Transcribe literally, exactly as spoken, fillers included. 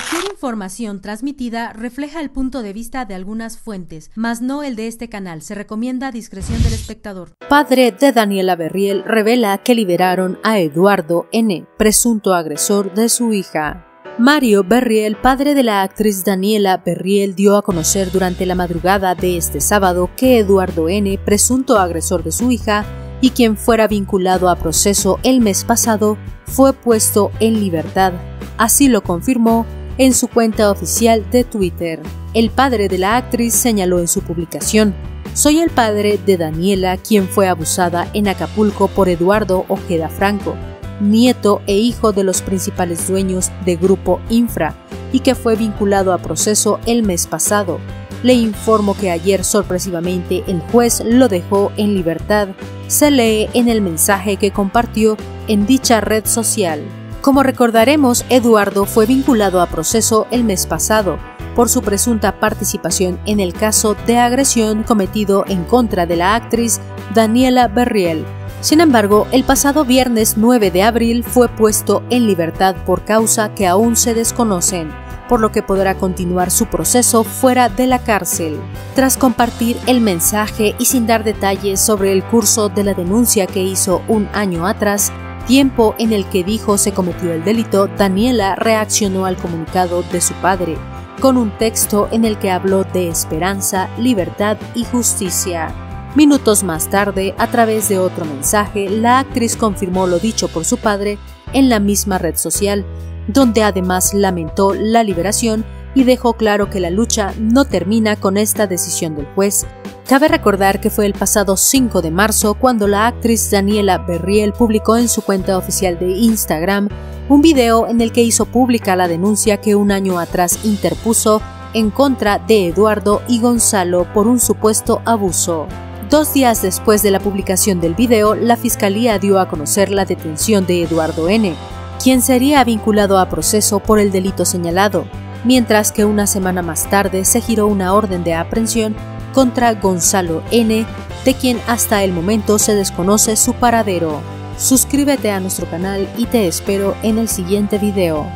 Cualquier información transmitida refleja el punto de vista de algunas fuentes, mas no el de este canal. Se recomienda discreción del espectador. Padre de Daniela Berriel revela que liberaron a Eduardo N., presunto agresor de su hija. Mario Berriel, padre de la actriz Daniela Berriel, dio a conocer durante la madrugada de este sábado que Eduardo N., presunto agresor de su hija y quien fuera vinculado a proceso el mes pasado, fue puesto en libertad. Así lo confirmó en su cuenta oficial de Twitter. El padre de la actriz señaló en su publicación: "Soy el padre de Daniela, quien fue abusada en Acapulco por Eduardo Ojeda Franco, nieto e hijo de los principales dueños de Grupo Infra, y que fue vinculado a proceso el mes pasado. Le informo que ayer sorpresivamente el juez lo dejó en libertad", se lee en el mensaje que compartió en dicha red social. Como recordaremos, Eduardo fue vinculado a proceso el mes pasado por su presunta participación en el caso de agresión cometido en contra de la actriz Daniela Berriel. Sin embargo, el pasado viernes nueve de abril fue puesto en libertad por causa que aún se desconocen, por lo que podrá continuar su proceso fuera de la cárcel. Tras compartir el mensaje y sin dar detalles sobre el curso de la denuncia que hizo un año atrás, tiempo en el que dijo se cometió el delito, Daniela reaccionó al comunicado de su padre, con un texto en el que habló de esperanza, libertad y justicia. Minutos más tarde, a través de otro mensaje, la actriz confirmó lo dicho por su padre en la misma red social, donde además lamentó la liberación y dejó claro que la lucha no termina con esta decisión del juez. Cabe recordar que fue el pasado cinco de marzo cuando la actriz Daniela Berriel publicó en su cuenta oficial de Instagram un video en el que hizo pública la denuncia que un año atrás interpuso en contra de Eduardo y Gonzalo por un supuesto abuso. Dos días después de la publicación del video, la fiscalía dio a conocer la detención de Eduardo N., quien sería vinculado a proceso por el delito señalado, mientras que una semana más tarde se giró una orden de aprehensión contra Gonzalo N., de quien hasta el momento se desconoce su paradero. Suscríbete a nuestro canal y te espero en el siguiente video.